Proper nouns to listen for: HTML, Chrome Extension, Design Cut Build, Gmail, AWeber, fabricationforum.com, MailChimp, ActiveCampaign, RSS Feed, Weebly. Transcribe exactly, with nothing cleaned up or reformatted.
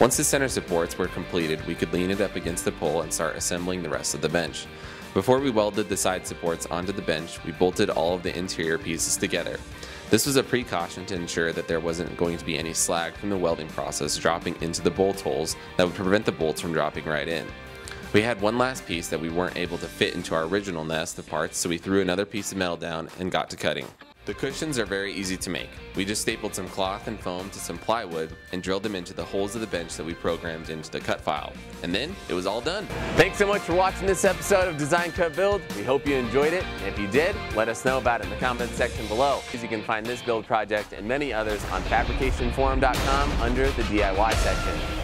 Once the center supports were completed, we could lean it up against the pole and start assembling the rest of the bench. Before we welded the side supports onto the bench, we bolted all of the interior pieces together. This was a precaution to ensure that there wasn't going to be any slag from the welding process dropping into the bolt holes that would prevent the bolts from dropping right in. We had one last piece that we weren't able to fit into our original nest of parts, so we threw another piece of metal down and got to cutting. The cushions are very easy to make. We just stapled some cloth and foam to some plywood and drilled them into the holes of the bench that we programmed into the cut file. And then it was all done. Thanks so much for watching this episode of Design Cut Build. We hope you enjoyed it. And if you did, let us know about it in the comments section below. You can find this build project and many others on fabrication forum dot com under the D I Y section.